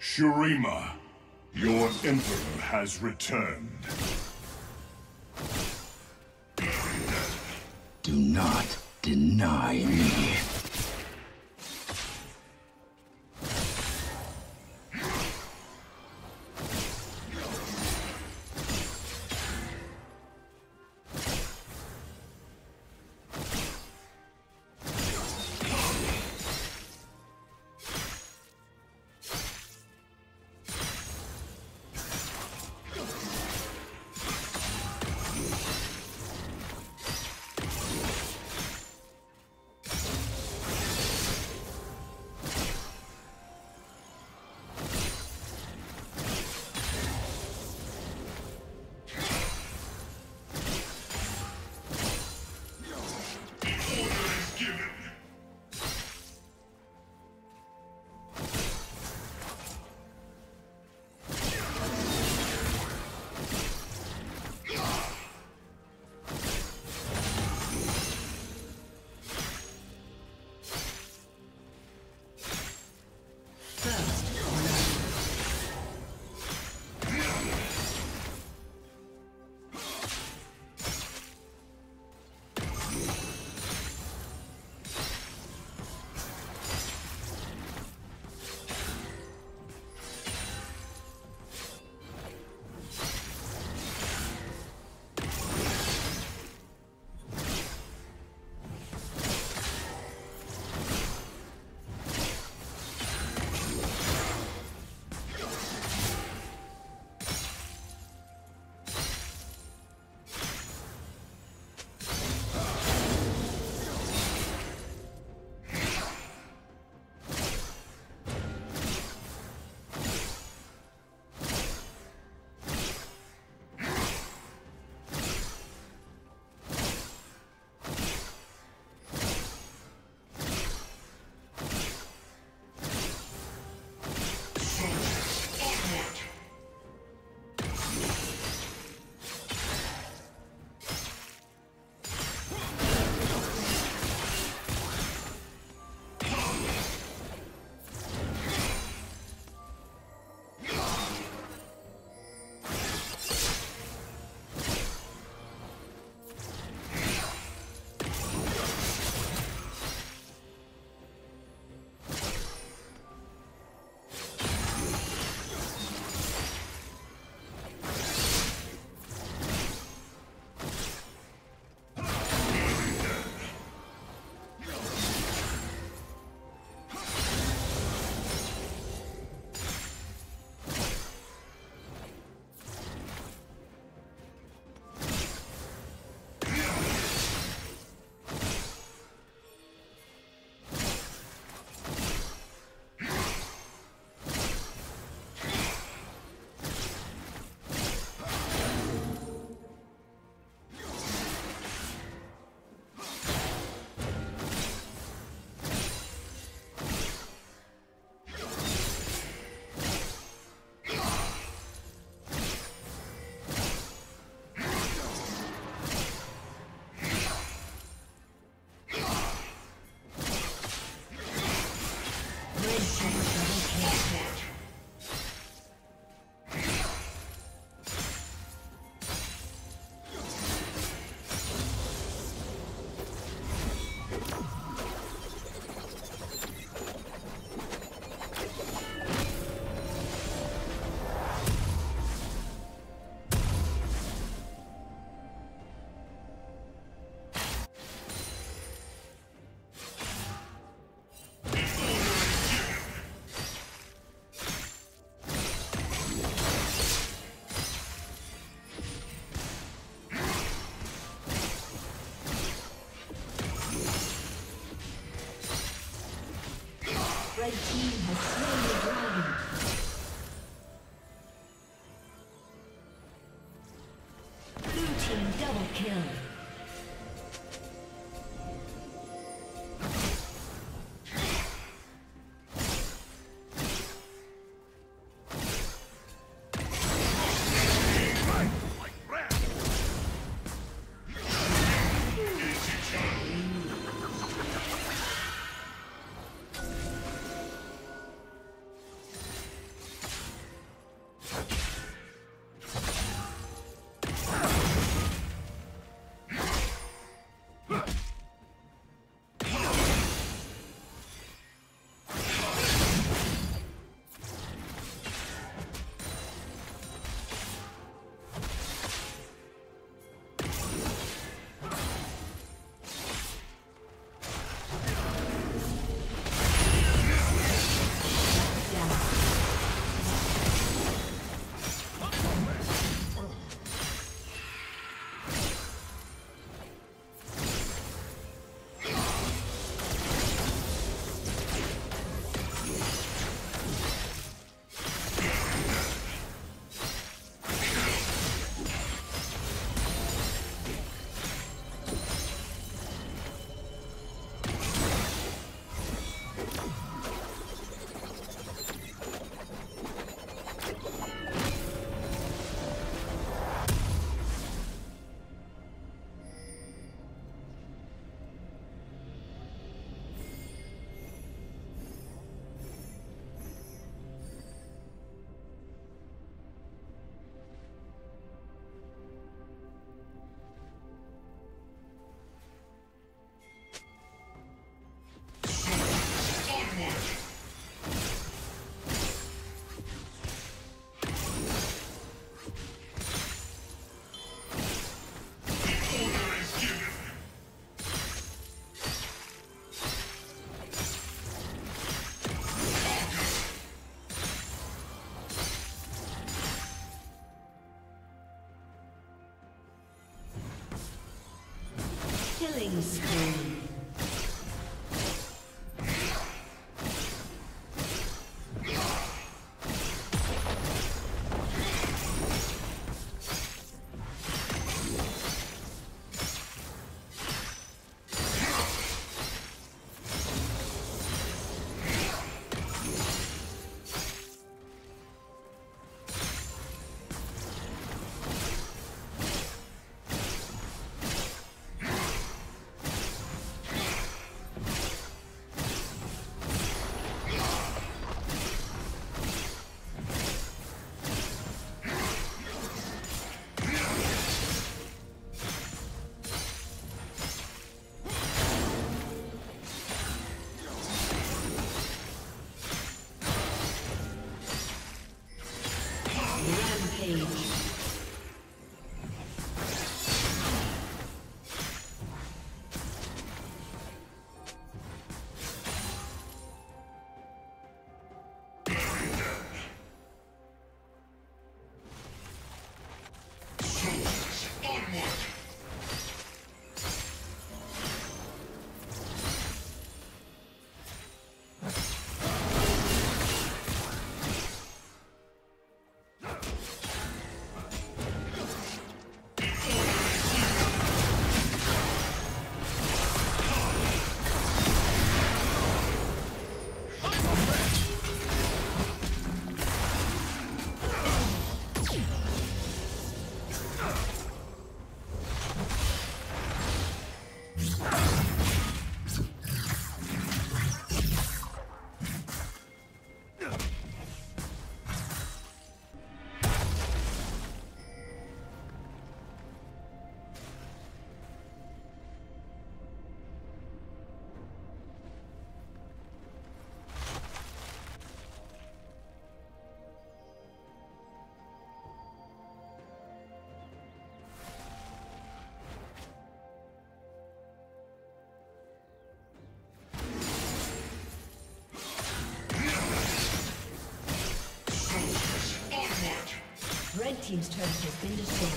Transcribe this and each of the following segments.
Shurima, your emperor has returned. Do not deny me. The team has slain the dragon. Blue team double kill. killing spree. Red team's turret has been destroyed.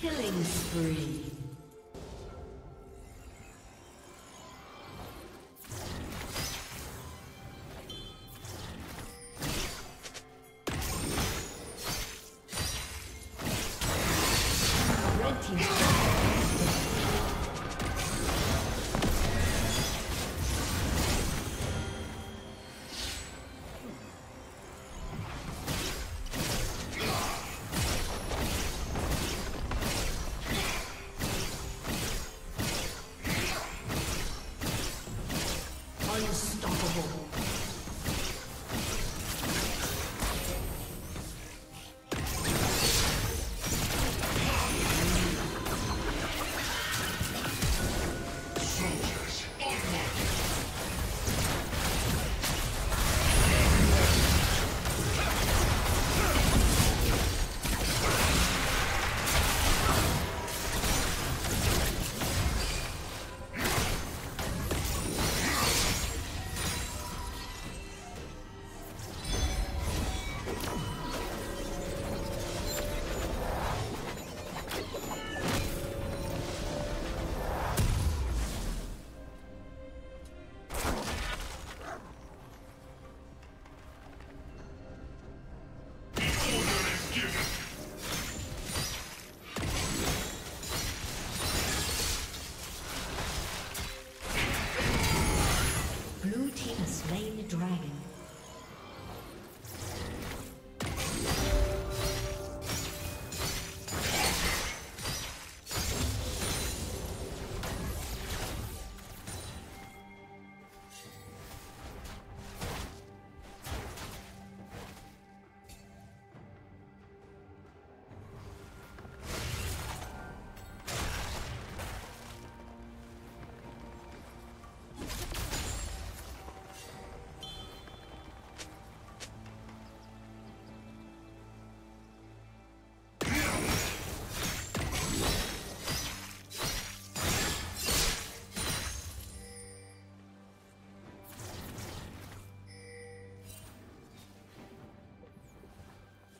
Killing spree. Red team. slain the dragon.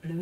Blue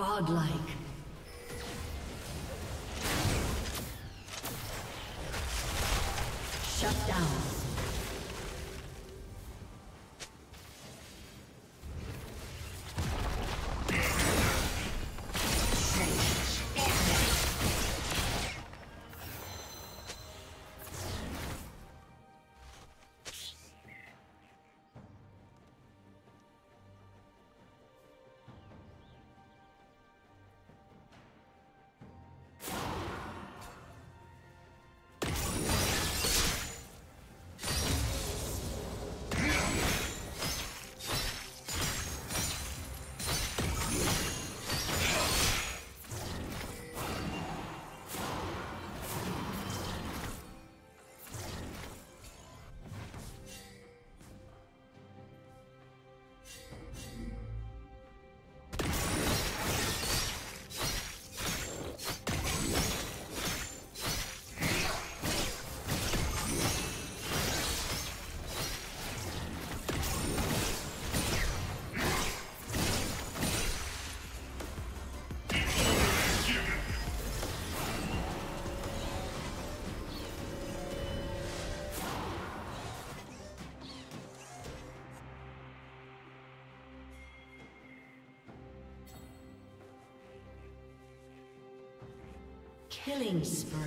Godlike. Shut down. Killing spree.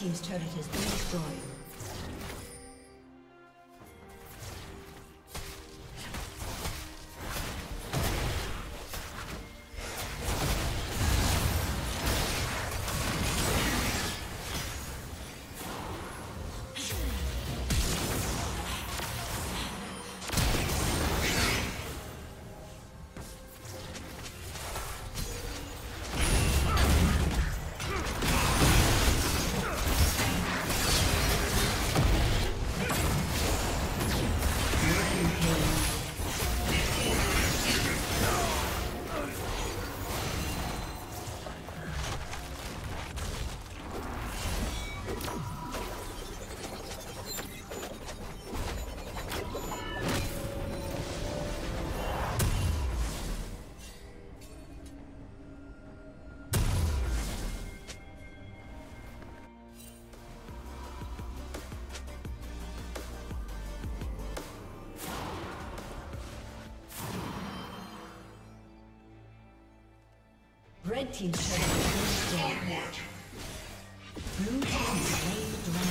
Team's turret has been destroyed. Red team's turret has been destroyed. Blue team slain the dragon.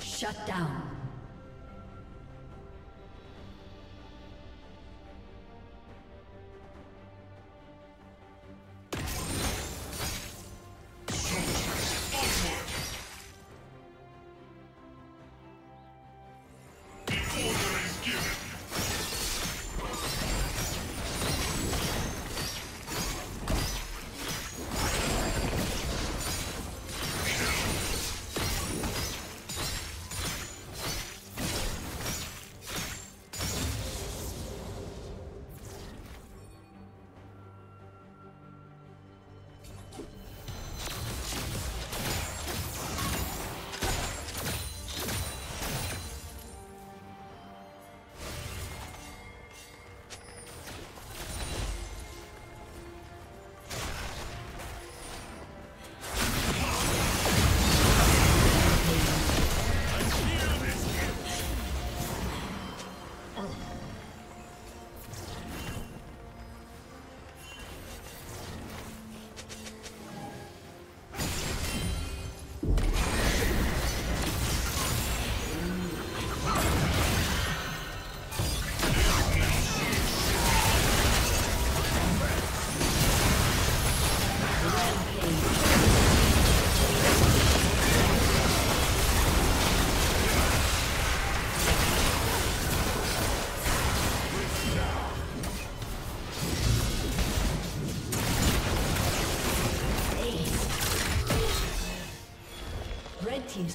Shut down. Team's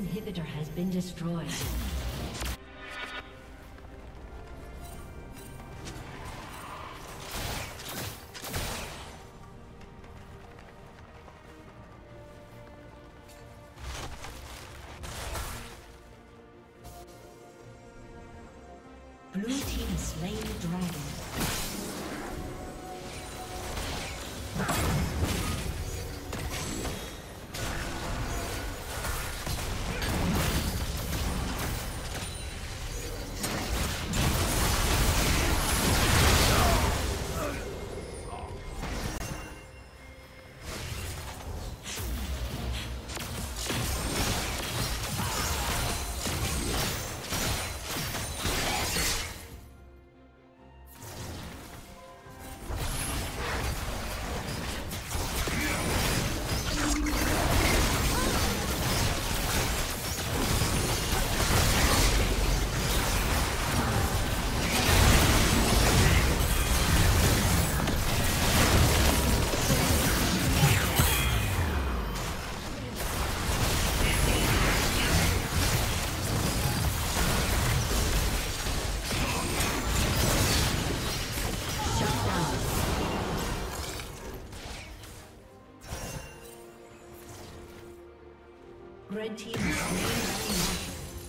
Inhibitor has been destroyed. Blue team slain the dragon. Red team is soldiers onward.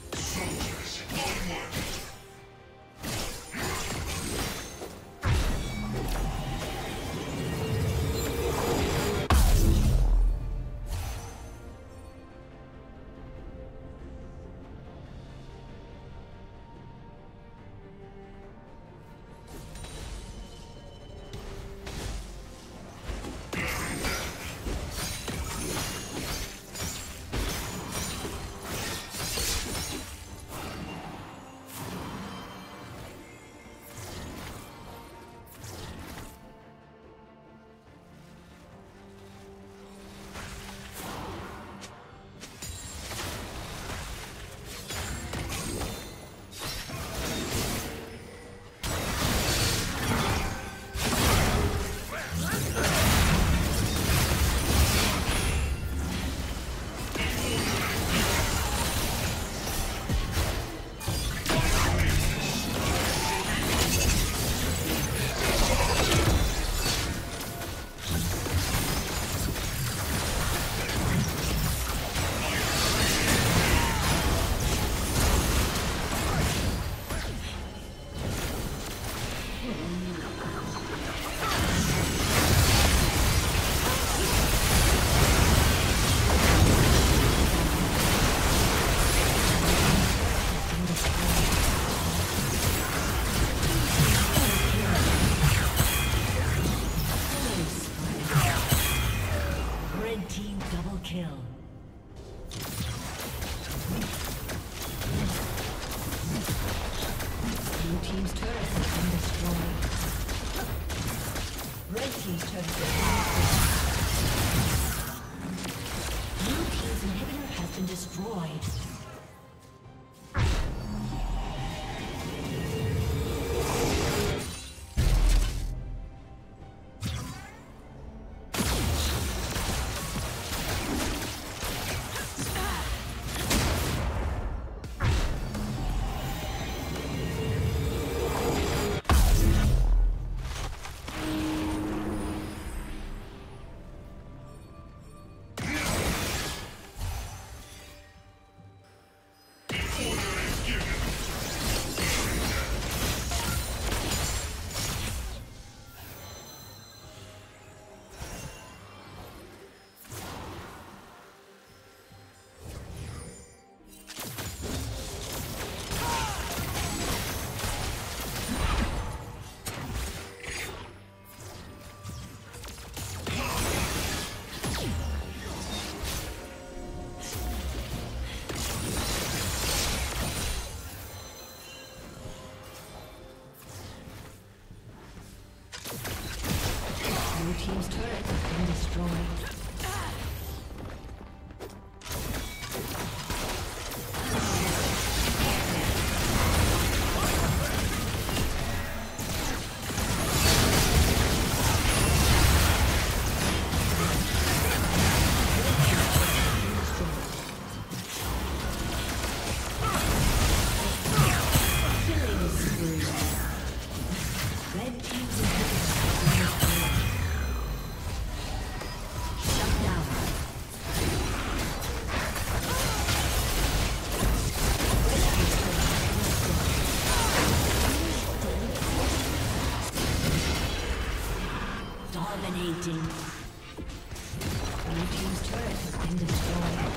Dominating. Blue team's turret has been destroyed.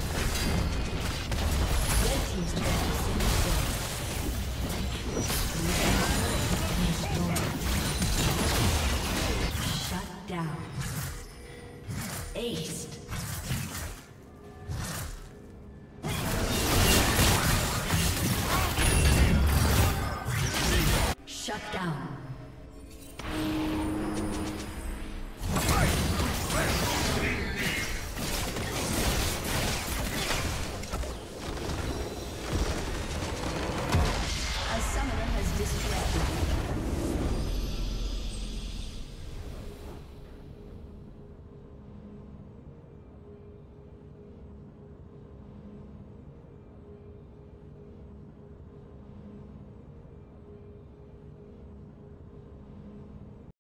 Red team's turret has been destroyed. Blue team's turret has been destroyed. Shut down. Aced. Shut down. A summoner has disconnected.